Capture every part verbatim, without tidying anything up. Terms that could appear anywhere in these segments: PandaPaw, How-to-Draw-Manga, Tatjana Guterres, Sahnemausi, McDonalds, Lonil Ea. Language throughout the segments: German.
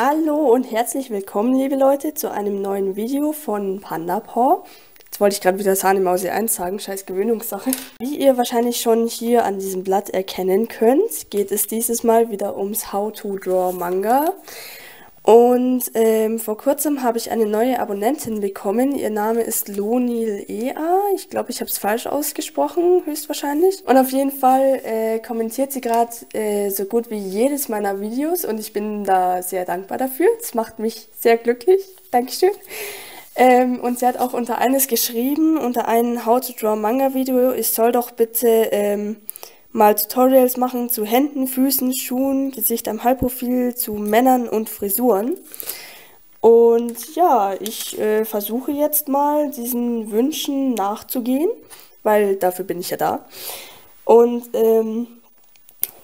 Hallo und herzlich willkommen, liebe Leute, zu einem neuen Video von PandaPaw. Jetzt wollte ich gerade wieder Sahnemausi eins sagen, scheiß Gewöhnungssache. Wie ihr wahrscheinlich schon hier an diesem Blatt erkennen könnt, geht es dieses Mal wieder ums How-to-Draw-Manga. Und ähm, vor kurzem habe ich eine neue Abonnentin bekommen. Ihr Name ist Lonil Ea. Ich glaube, ich habe es falsch ausgesprochen, höchstwahrscheinlich. Und auf jeden Fall äh, kommentiert sie gerade äh, so gut wie jedes meiner Videos. Und ich bin da sehr dankbar dafür. Das macht mich sehr glücklich. Dankeschön. Ähm, und sie hat auch unter eines geschrieben, unter einem How-to-Draw-Manga-Video. Ich soll doch bitte... Ähm, mal Tutorials machen zu Händen, Füßen, Schuhen, Gesicht am Halbprofil, zu Männern und Frisuren. Und ja, ich äh, versuche jetzt mal diesen Wünschen nachzugehen, weil dafür bin ich ja da. Und ähm,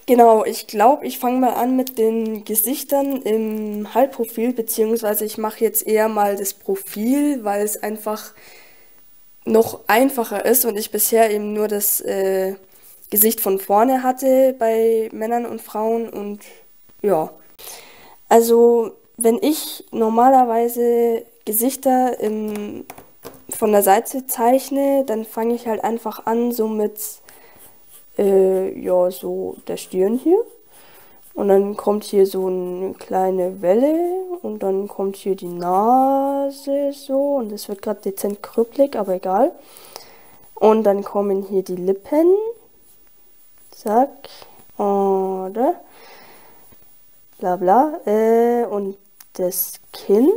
genau, ich glaube, ich fange mal an mit den Gesichtern im Halbprofil, beziehungsweise ich mache jetzt eher mal das Profil, weil es einfach noch einfacher ist und ich bisher eben nur das... Äh, Gesicht von vorne hatte bei Männern und Frauen. Und ja, also wenn ich normalerweise Gesichter im, von der Seite zeichne, dann fange ich halt einfach an so mit äh, ja, so der Stirn hier und dann kommt hier so eine kleine Welle und dann kommt hier die Nase so und es wird gerade dezent krüppelig, aber egal, und dann kommen hier die Lippen. Zack, oder bla bla, äh, und das Kinn.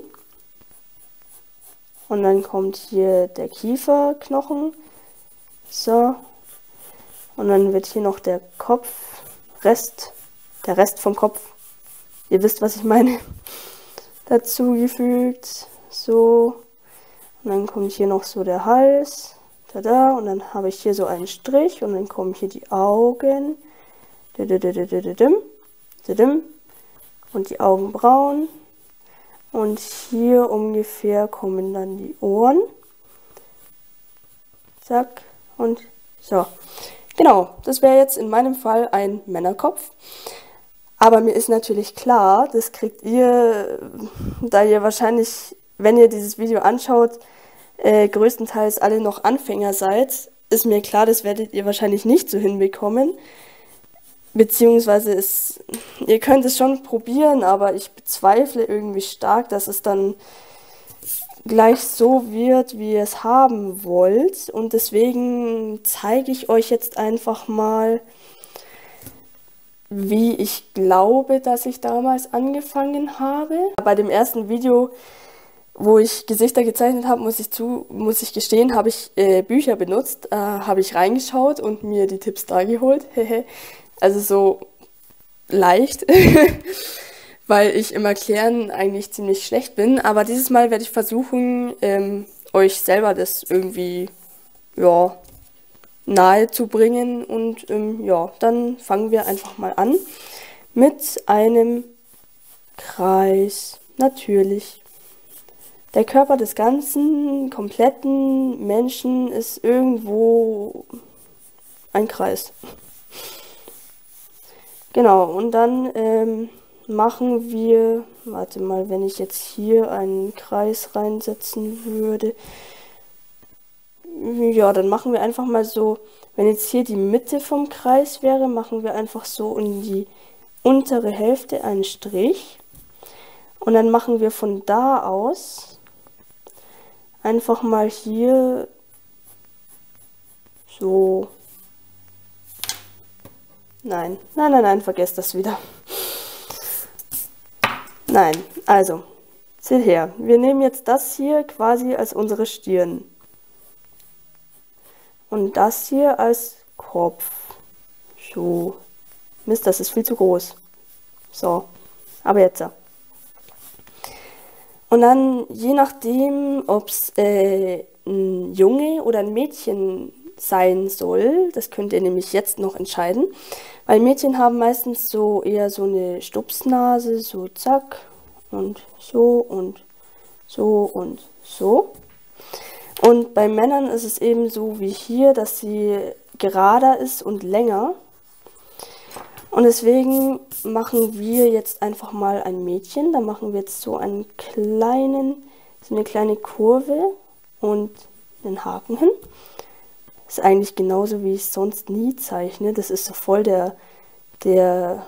Und dann kommt hier der Kieferknochen. So. Und dann wird hier noch der Kopf, Rest, der Rest vom Kopf, ihr wisst, was ich meine, dazugefügt. So. Und dann kommt hier noch so der Hals. Tada, und dann habe ich hier so einen Strich und dann kommen hier die Augen und die Augenbrauen und hier ungefähr kommen dann die Ohren. Zack und so. Genau, das wäre jetzt in meinem Fall ein Männerkopf. Aber mir ist natürlich klar, das kriegt ihr, da ihr wahrscheinlich, wenn ihr dieses Video anschaut, Äh, größtenteils alle noch Anfänger seid, ist mir klar, das werdet ihr wahrscheinlich nicht so hinbekommen. Beziehungsweise, es, ihr könnt es schon probieren, aber ich bezweifle irgendwie stark, dass es dann gleich so wird, wie ihr es haben wollt. Und deswegen zeige ich euch jetzt einfach mal, wie ich glaube, dass ich damals angefangen habe. Bei dem ersten Video, wo ich Gesichter gezeichnet habe, muss ich zu, muss ich gestehen, habe ich äh, Bücher benutzt, äh, habe ich reingeschaut und mir die Tipps da geholt. Also so leicht, weil ich im Erklären eigentlich ziemlich schlecht bin. Aber dieses Mal werde ich versuchen, ähm, euch selber das irgendwie ja, nahe zu bringen. Und ähm, ja, dann fangen wir einfach mal an mit einem Kreis, natürlich. Der Körper des ganzen, kompletten Menschen ist irgendwo ein Kreis. Genau, und dann ähm, machen wir, warte mal, wenn ich jetzt hier einen Kreis reinsetzen würde, ja, dann machen wir einfach mal so, wenn jetzt hier die Mitte vom Kreis wäre, machen wir einfach so in die untere Hälfte einen Strich. Und dann machen wir von da aus einfach mal hier so. Nein, nein, nein, nein, vergesst das wieder. Nein, also, seht her. Wir nehmen jetzt das hier quasi als unsere Stirn. Und das hier als Kopf. So. Mist, das ist viel zu groß. So, aber jetzt ja. Und dann, je nachdem, ob es äh, ein Junge oder ein Mädchen sein soll, das könnt ihr nämlich jetzt noch entscheiden, weil Mädchen haben meistens so eher so eine Stupsnase, so zack und so und so und so. Und bei Männern ist es eben so wie hier, dass sie gerader ist und länger. Und deswegen machen wir jetzt einfach mal ein Mädchen. Da machen wir jetzt so einen kleinen, so eine kleine Kurve und einen Haken hin. Das ist eigentlich genauso, wie ich es sonst nie zeichne. Das ist so voll der, der,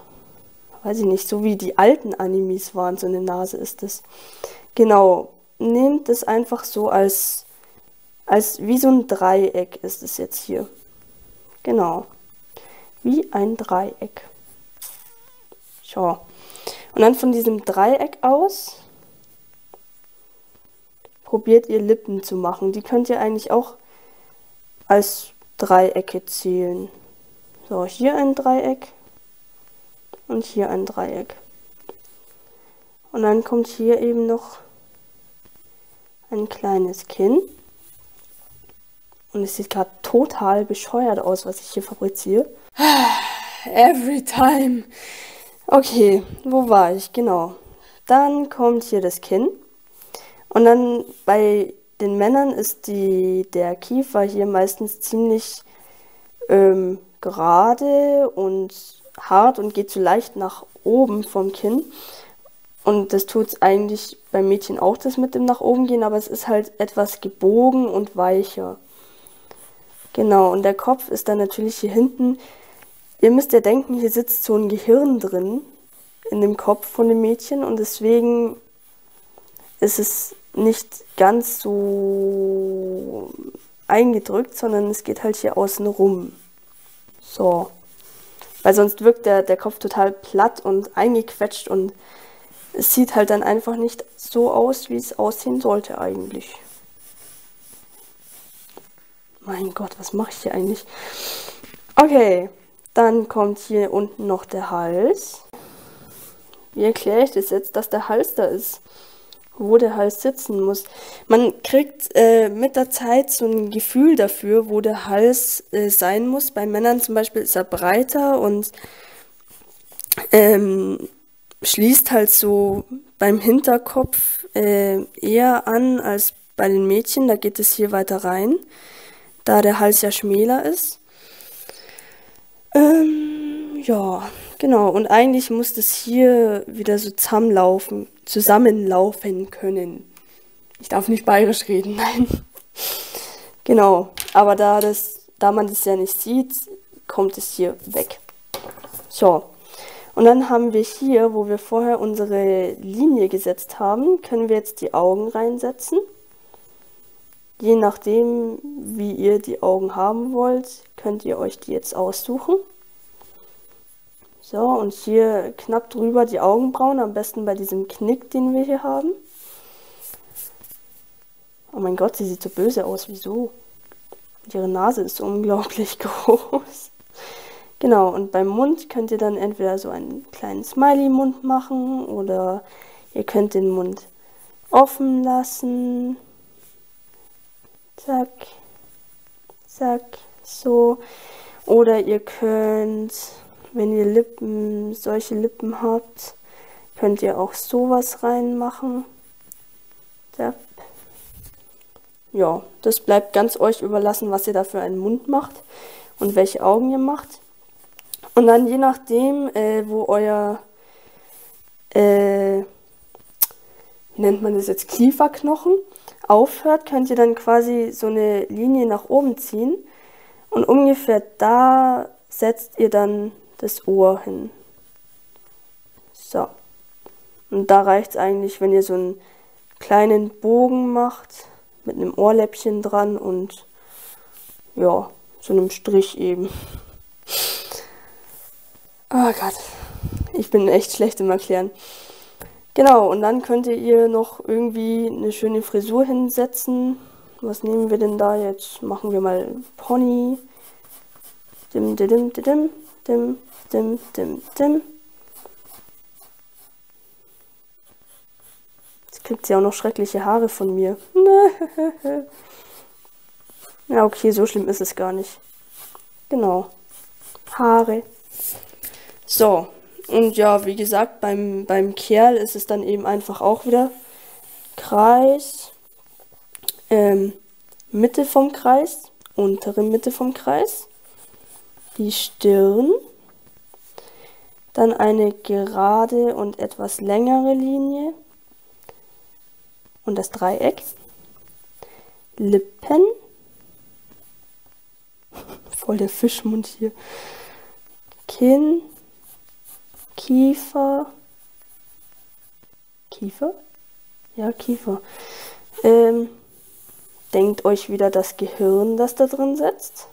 weiß ich nicht, so wie die alten Animes waren, so eine Nase ist das. Genau, nehmt das einfach so als, als wie so ein Dreieck ist es jetzt hier. Genau, wie ein Dreieck. So. Und dann von diesem Dreieck aus probiert ihr Lippen zu machen. Die könnt ihr eigentlich auch als Dreiecke zählen. So, hier ein Dreieck und hier ein Dreieck. Und dann kommt hier eben noch ein kleines Kinn. Und es sieht gerade total bescheuert aus, was ich hier fabriziere. Every time. Okay, wo war ich? Genau. Dann kommt hier das Kinn. Und dann bei den Männern ist die, der Kiefer hier meistens ziemlich ähm, gerade und hart und geht so leicht nach oben vom Kinn. Und das tut es eigentlich beim Mädchen auch, das mit dem nach oben gehen, aber es ist halt etwas gebogen und weicher. Genau, und der Kopf ist dann natürlich hier hinten. Ihr müsst ja denken, hier sitzt so ein Gehirn drin, in dem Kopf von dem Mädchen, und deswegen ist es nicht ganz so eingedrückt, sondern es geht halt hier außen rum. So. Weil sonst wirkt der, der Kopf total platt und eingequetscht und es sieht halt dann einfach nicht so aus, wie es aussehen sollte eigentlich. Mein Gott, was mache ich hier eigentlich? Okay, dann kommt hier unten noch der Hals. Wie erkläre ich das jetzt, dass der Hals da ist? Wo der Hals sitzen muss. Man kriegt äh, mit der Zeit so ein Gefühl dafür, wo der Hals äh, sein muss. Bei Männern zum Beispiel ist er breiter und ähm, schließt halt so beim Hinterkopf äh, eher an als bei den Mädchen. Da geht es hier weiter rein, da der Hals ja schmäler ist. Ähm, ja, genau. Und eigentlich muss das hier wieder so zusammenlaufen. zusammenlaufen können. Ich darf nicht bayerisch reden, nein. Genau, aber da, das, da man das ja nicht sieht, kommt es hier weg. So, und dann haben wir hier, wo wir vorher unsere Linie gesetzt haben, können wir jetzt die Augen reinsetzen. Je nachdem, wie ihr die Augen haben wollt, könnt ihr euch die jetzt aussuchen. So, und hier knapp drüber die Augenbrauen, am besten bei diesem Knick, den wir hier haben. Oh mein Gott, sie sieht so böse aus, wieso? Und ihre Nase ist unglaublich groß. Genau, und beim Mund könnt ihr dann entweder so einen kleinen Smiley-Mund machen oder ihr könnt den Mund offen lassen. Zack, zack, so. Oder ihr könnt... Wenn ihr Lippen, solche Lippen habt, könnt ihr auch sowas reinmachen. Ja, das bleibt ganz euch überlassen, was ihr da für einen Mund macht und welche Augen ihr macht. Und dann je nachdem, äh, wo euer, äh, wie nennt man das jetzt, Kieferknochen aufhört, könnt ihr dann quasi so eine Linie nach oben ziehen. Und ungefähr da setzt ihr dann das Ohr hin. So. Und da reicht es eigentlich, wenn ihr so einen kleinen Bogen macht, mit einem Ohrläppchen dran und ja, so einem Strich eben. Oh Gott, ich bin echt schlecht im Erklären. Genau, und dann könnt ihr noch irgendwie eine schöne Frisur hinsetzen. Was nehmen wir denn da jetzt? Machen wir mal Pony. Dim, dim, dim. Dim, dim, dim, dim. Jetzt kriegt sie auch noch schreckliche Haare von mir. Ja, okay, so schlimm ist es gar nicht. Genau. Haare. So. Und ja, wie gesagt, beim, beim Kerl ist es dann eben einfach auch wieder Kreis, ähm, Mitte vom Kreis, untere Mitte vom Kreis. Die Stirn Dann eine gerade und etwas längere Linie und das Dreieck, Lippen, voll der Fischmund hier, Kinn, Kiefer, Kiefer, ja Kiefer, ähm, denkt euch wieder das Gehirn, das da drin sitzt.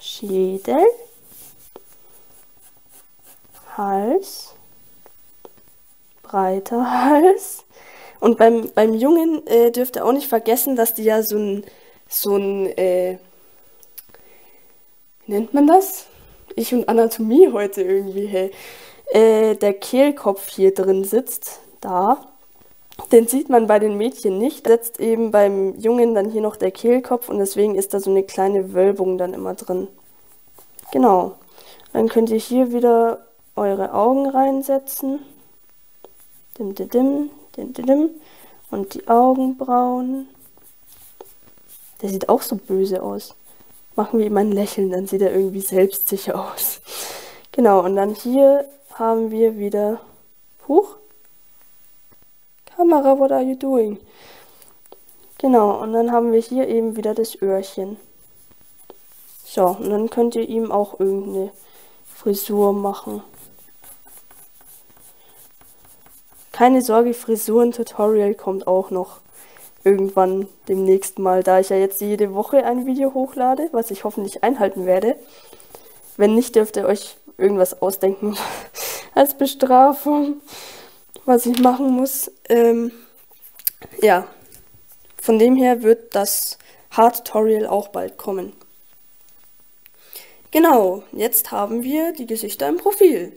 Schädel, Hals, breiter Hals. Und beim, beim Jungen äh, dürft ihr auch nicht vergessen, dass die ja so ein, so ein äh, wie nennt man das? Ich und Anatomie heute irgendwie, hey. Äh, der Kehlkopf hier drin sitzt, da. Den sieht man bei den Mädchen nicht, sitzt eben beim Jungen dann hier noch der Kehlkopf und deswegen ist da so eine kleine Wölbung dann immer drin. Genau, dann könnt ihr hier wieder eure Augen reinsetzen. Dim, dim, dim, dim, dim, dim. Und die Augenbrauen. Der sieht auch so böse aus. Machen wir ihm ein Lächeln, dann sieht er irgendwie selbstsicher aus. Genau, und dann hier haben wir wieder... Huch! Kamera, what are you doing? Genau, und dann haben wir hier eben wieder das Öhrchen. So, und dann könnt ihr ihm auch irgendeine Frisur machen. Keine Sorge, Frisuren-Tutorial kommt auch noch irgendwann demnächst mal, da ich ja jetzt jede Woche ein Video hochlade, was ich hoffentlich einhalten werde. Wenn nicht, dürft ihr euch irgendwas ausdenken als Bestrafung, was ich machen muss. Ähm, ja, von dem her wird das How-to-Draw-Manga auch bald kommen. Genau, jetzt haben wir die Gesichter im Profil.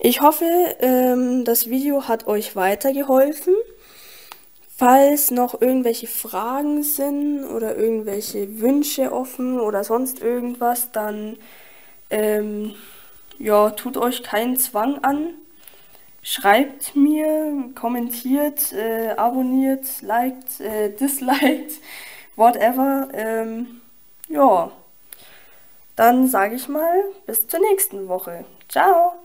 Ich hoffe, ähm, das Video hat euch weitergeholfen. Falls noch irgendwelche Fragen sind oder irgendwelche Wünsche offen oder sonst irgendwas, dann ähm, ja, tut euch keinen Zwang an. Schreibt mir, kommentiert, äh, abonniert, liked, äh, disliked, whatever. Ähm, ja, dann sage ich mal, bis zur nächsten Woche. Ciao!